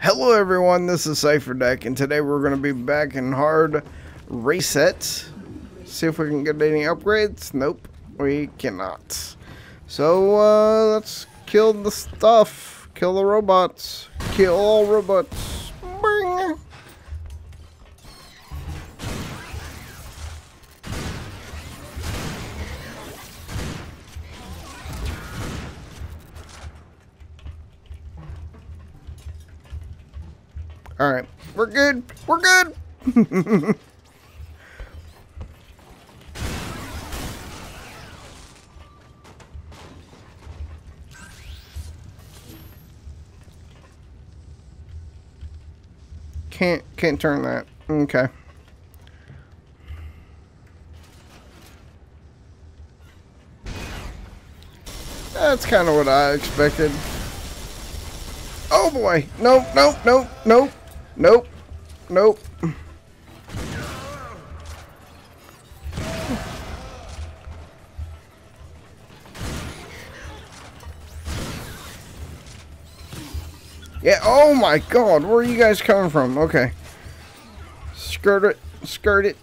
Hello everyone, this is Cipher Dec, and today we're going to be back in Hard Reset. See if we can get any upgrades. Nope, we cannot. So let's kill the stuff. Kill the robots. Kill all robots. Bing. All right, we're good. We're good. Can't turn that. Okay. That's kind of what I expected. Oh boy. Nope, nope, nope, nope. Nope. Nope. Yeah, oh my god, where are you guys coming from? Okay. Skirt it. Skirt it.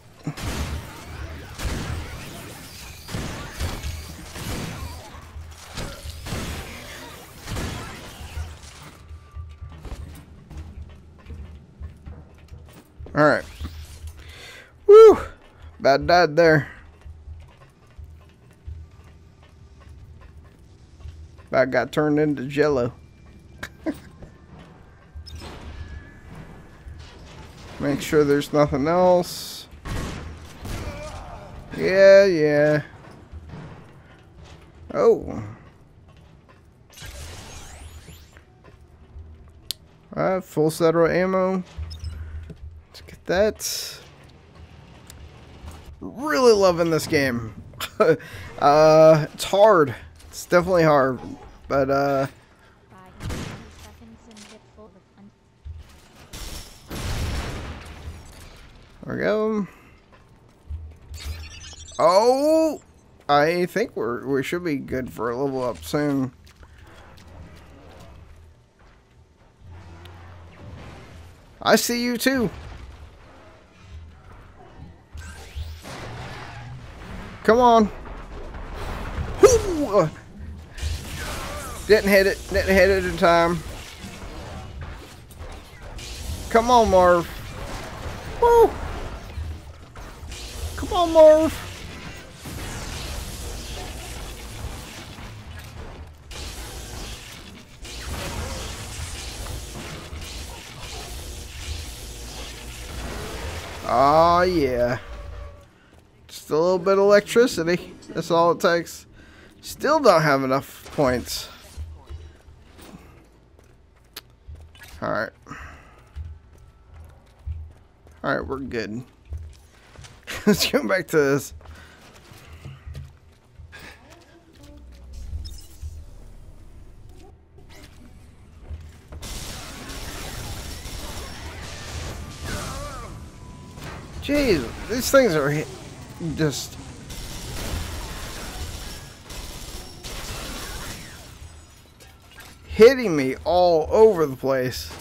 Alright. Woo! Bad dad there. That got turned into jello. Make sure there's nothing else. Yeah, yeah. Oh. Alright, full set of ammo. That's really loving this game. It's hard. It's definitely hard, but there we go. Oh, I think we should be good for a level up soon. I see you too. Come on. Woo! Didn't hit it. Didn't hit it in time. Come on, Marv. Woo! Come on, Marv. Oh, yeah. Just a little bit of electricity. That's all it takes. Still don't have enough points. Alright. Alright, we're good. Let's go back to this. Jeez, these things are just... hitting me all over the place.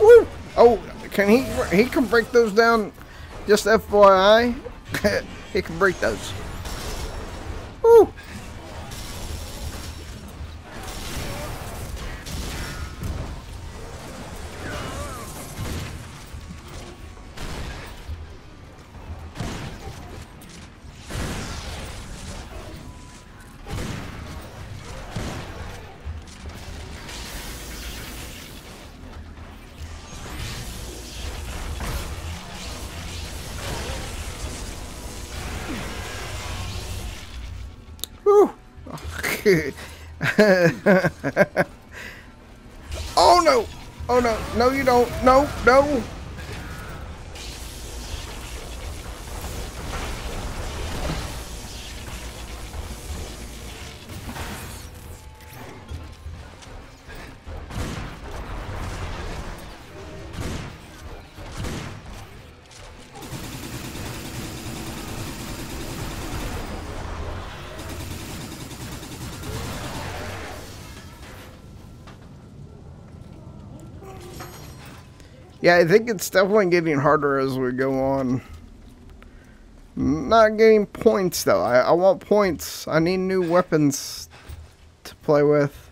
Woo! Oh! Can he can break those down, just FYI. He can break those. Woo! Oh no! Oh no! No, you don't! No! No! Yeah, I think it's definitely getting harder as we go on. Not getting points though. I want points. I need new weapons to play with.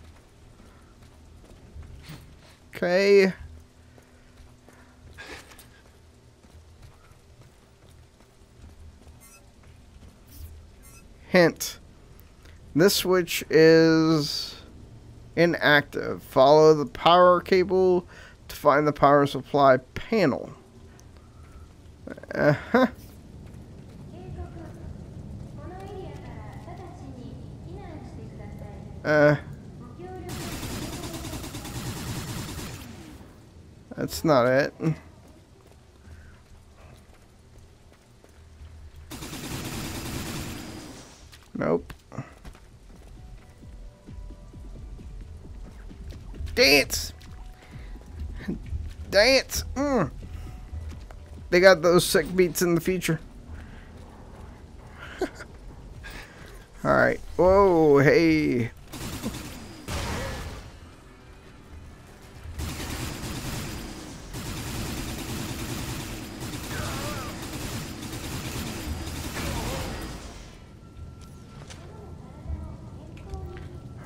Okay. Hint. This switch is inactive. Follow the power cable to find the power supply panel. Uh-huh. That's not it. Nope. Dance! Dance! Mm. They got those sick beats in the future. Alright. Whoa, hey.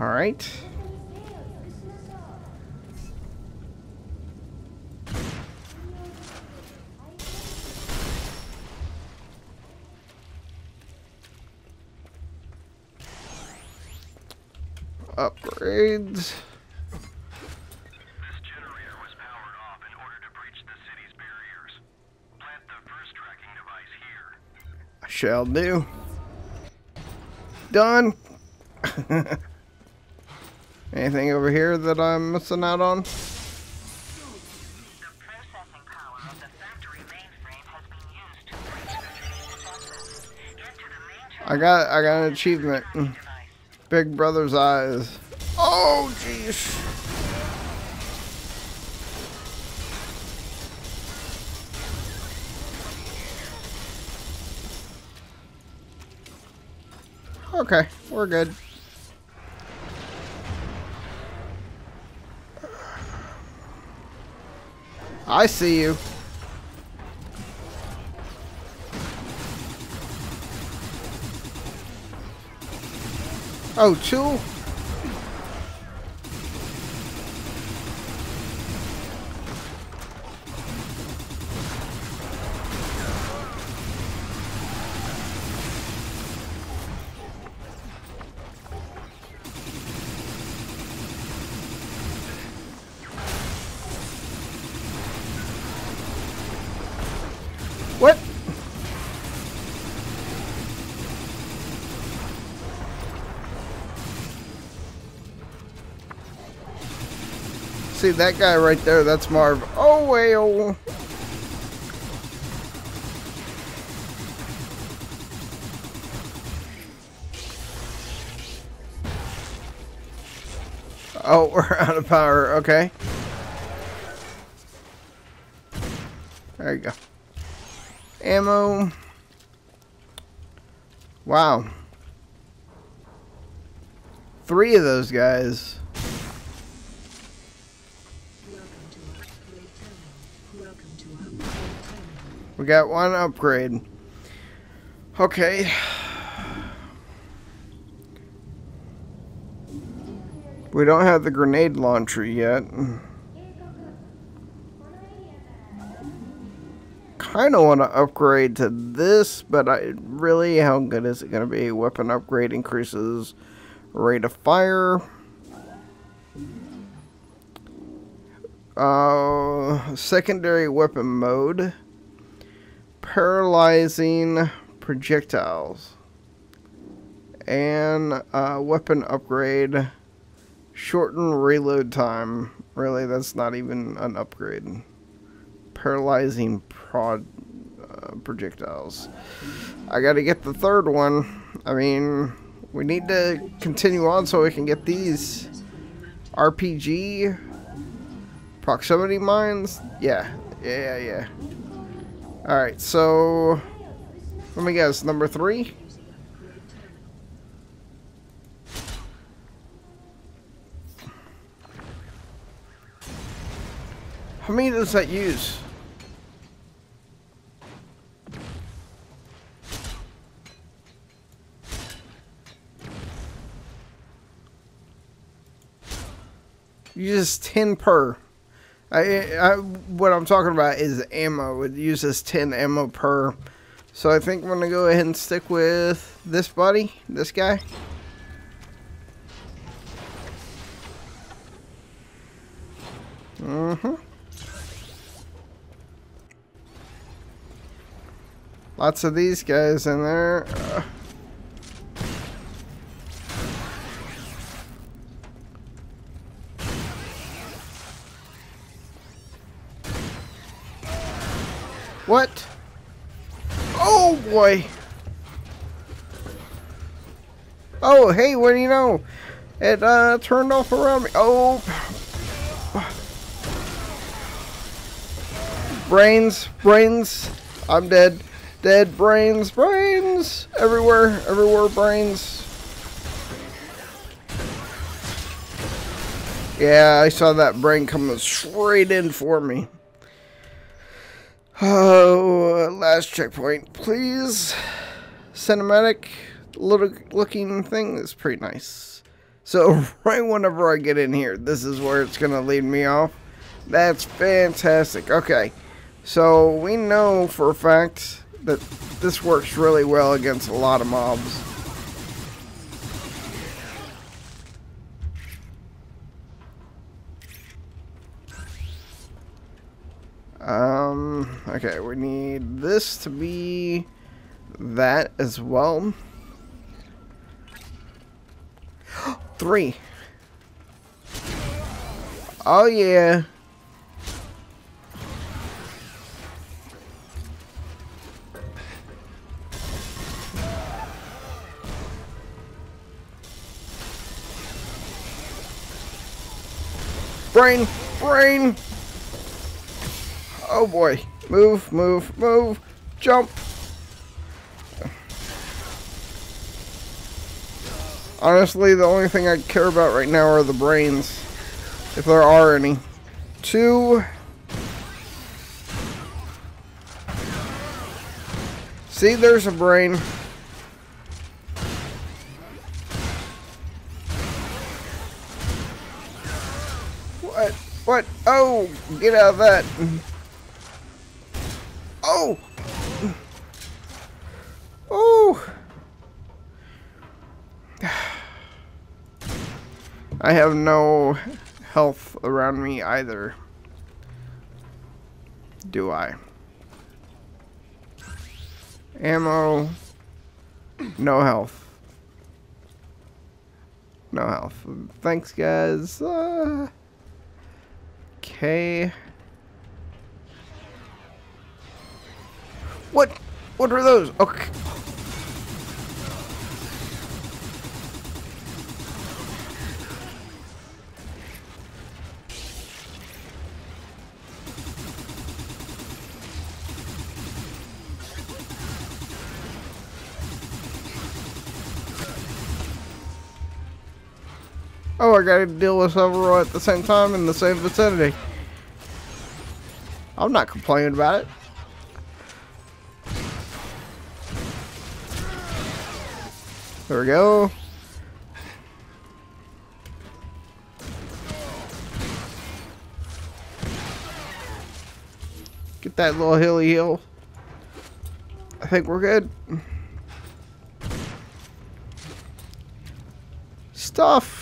Alright. Upgrades. This generator was powered off in order to breach the city's barriers. Plant the first tracking device here. I shall do. Done. Anything over here that I'm missing out on? The processing power of the factory mainframe has been used to breach the process. Get to the main. I got an achievement. Big Brother's Eyes. Oh, jeez. Okay, we're good. I see you. Oh, two? What? See that guy right there, that's Marv. Oh well. Oh, we're out of power, okay. There you go. Ammo. Wow. 3 of those guys. We got one upgrade. Okay. We don't have the grenade launcher yet. I don't want to upgrade to this, but I really, how good is it going to be? Weapon upgrade increases rate of fire. Secondary weapon mode. Paralyzing projectiles. And weapon upgrade. Shorten reload time. Really, that's not even an upgrade. Paralyzing projectiles. I gotta get the third one. I mean, we need to continue on so we can get these RPG proximity mines. Yeah. All right, so let me guess. Number 3. How many does that use? Uses 10 per. What I'm talking about is ammo. It uses 10 ammo per. So I think I'm going to go ahead and stick with this buddy, this guy. Mm-hmm. Lots of these guys in there. What? Oh boy! Oh hey, what do you know? It turned off around me. Oh, brains! I'm dead, brains everywhere, brains. Yeah, I saw that brain coming straight in for me. Oh, last checkpoint, please. Cinematic little looking thing is pretty nice. So right whenever I get in here, this is where it's gonna lead me off. That's fantastic. Okay, so we know for a fact that this works really well against a lot of mobs. Okay, we need this to be that as well. 3. Oh yeah. Brain. Oh boy. Move. Jump. Honestly, the only thing I care about right now are the brains. If there are any. 2. See, there's a brain. What? Oh, get out of that. Oh! I have no health around me either. Do I? Ammo. No health. No health. Thanks, guys. Okay. What? What are those? Okay. Oh, I gotta deal with several at the same time in the same vicinity. I'm not complaining about it. There we go. Get that little hilly hill. I think we're good. Stuff.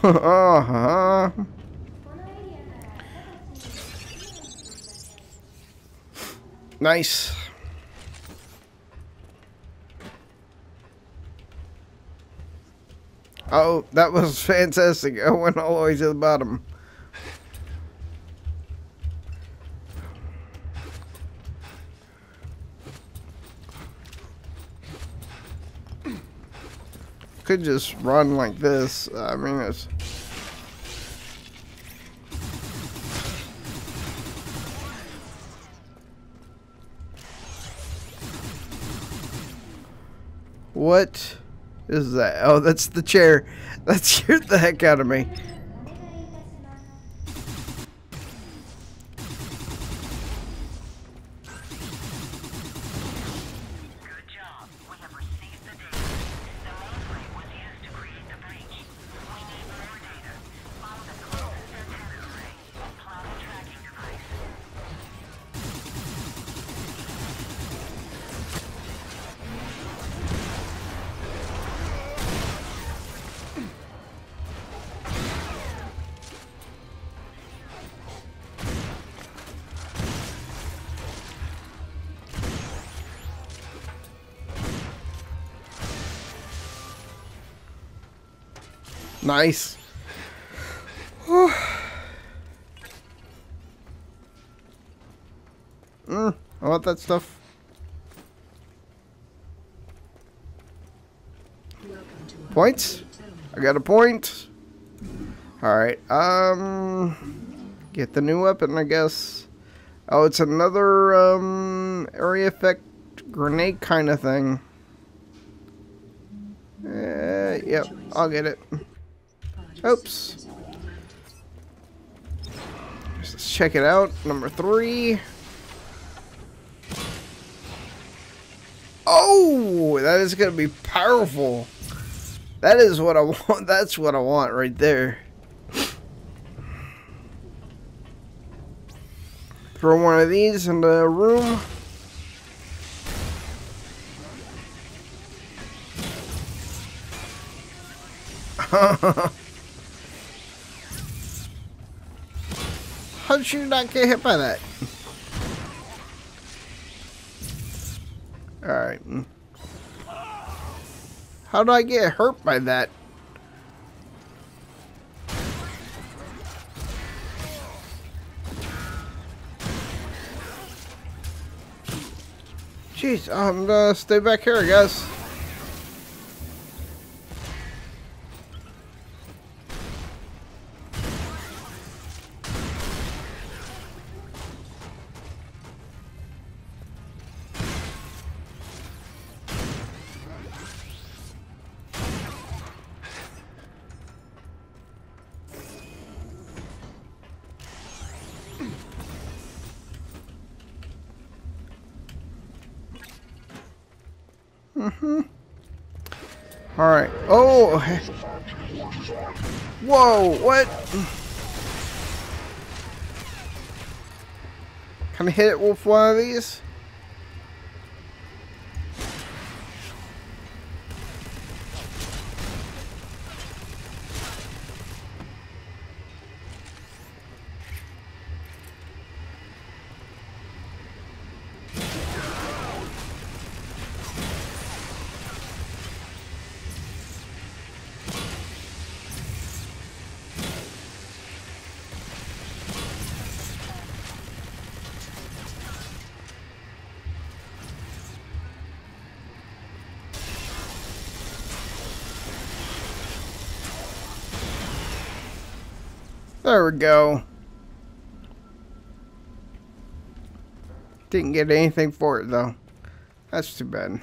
Uh-huh. Nice. Oh, that was fantastic. I went all the way to the bottom. Could just run like this. I mean, it's... What is that? Oh, that's the chair. That scared the heck out of me. Nice. Whew. I want that stuff. Points? I got a point. Alright, get the new weapon, I guess. Oh, it's another, area effect grenade kind of thing. Yep, I'll get it. Oops. Let's check it out. Number 3. Oh, that is going to be powerful. That is what I want. That's what I want right there. Throw one of these in the room. How did you not get hit by that? Alright. How did I get hurt by that? Jeez, I'm gonna stay back here, I guess. Alright. Oh! Whoa! What? Can I hit it with one of these? There we go. Didn't get anything for it though. That's too bad.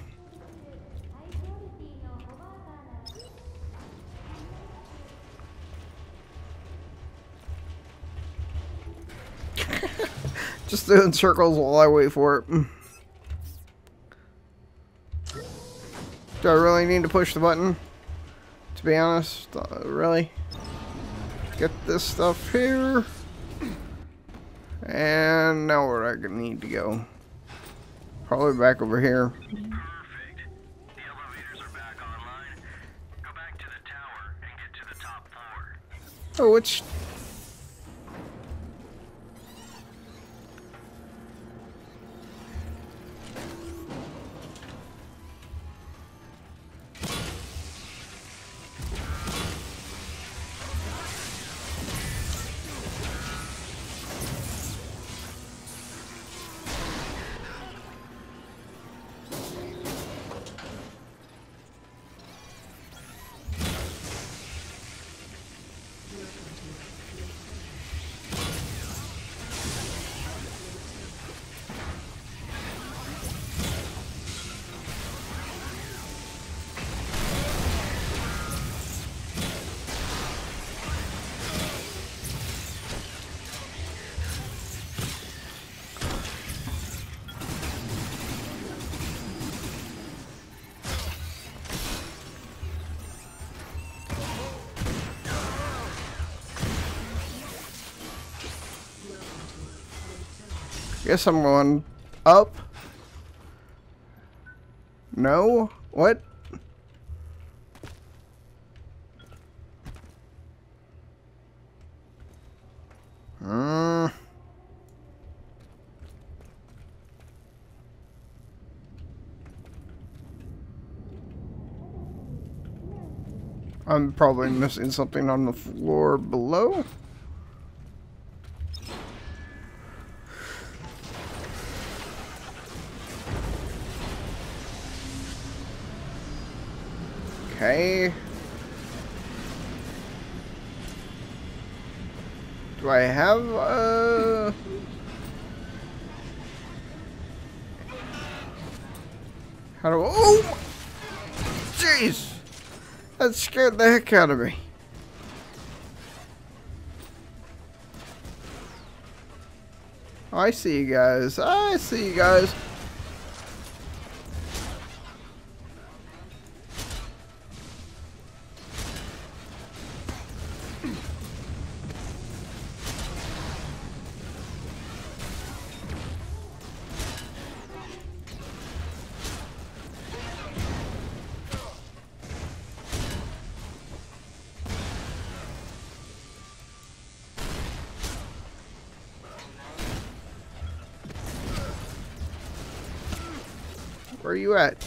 Just doing circles while I wait for it. Do I really need to push the button? To be honest, really? Get this stuff here. And now where I need to go. Probably back over here. Perfect. The elevators are back online. Go back to the tower and get to the top floor. Oh, it's... guess I'm going up. No? What? I'm probably missing something on the floor below. Okay. Do I have how do I... Oh! Jeez! That scared the heck out of me. Oh, I see you guys. I see you guys. Where are you at?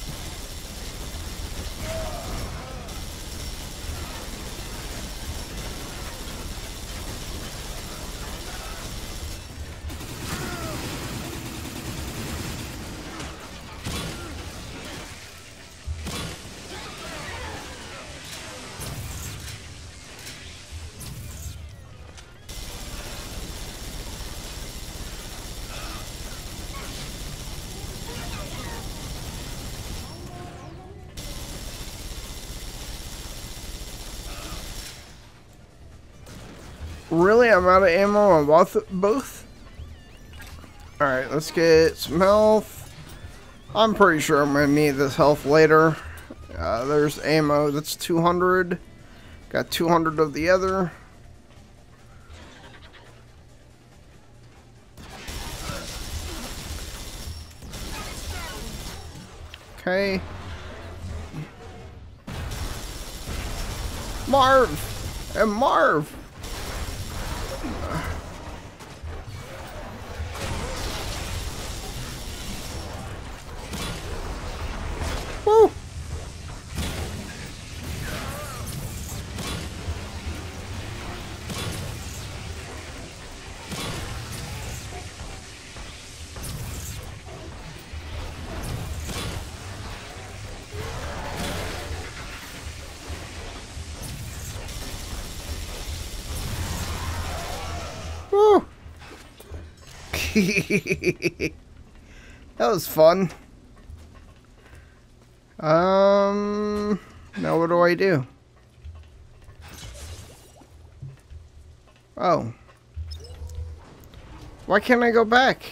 Really? I'm out of ammo on both? Alright, let's get some health. I'm pretty sure I'm going to need this health later. There's ammo. That's 200. Got 200 of the other. Okay. Marv! And Marv! Woo! Woo! That was fun. Now what do I do? Oh. Why can't I go back?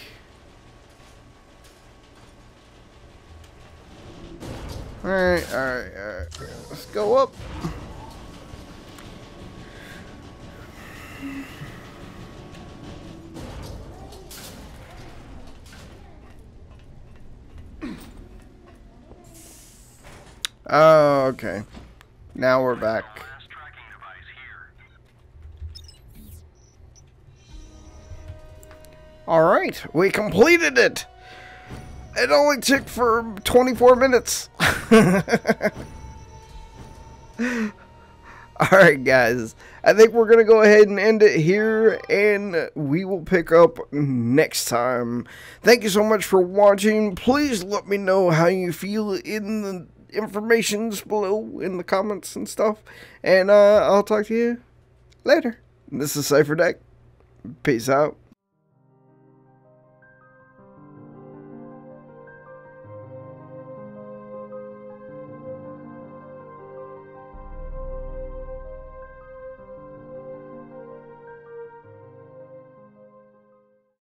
Alright, alright, alright. Let's go up. Oh, okay. Now we're back. Alright, we completed it! It only took for 24 minutes! Alright guys, I think we're going to go ahead and end it here, and we will pick up next time. Thank you so much for watching. Please let me know how you feel in the informations below in the comments and stuff, and I'll talk to you later. This is Cipher Dec. Peace out.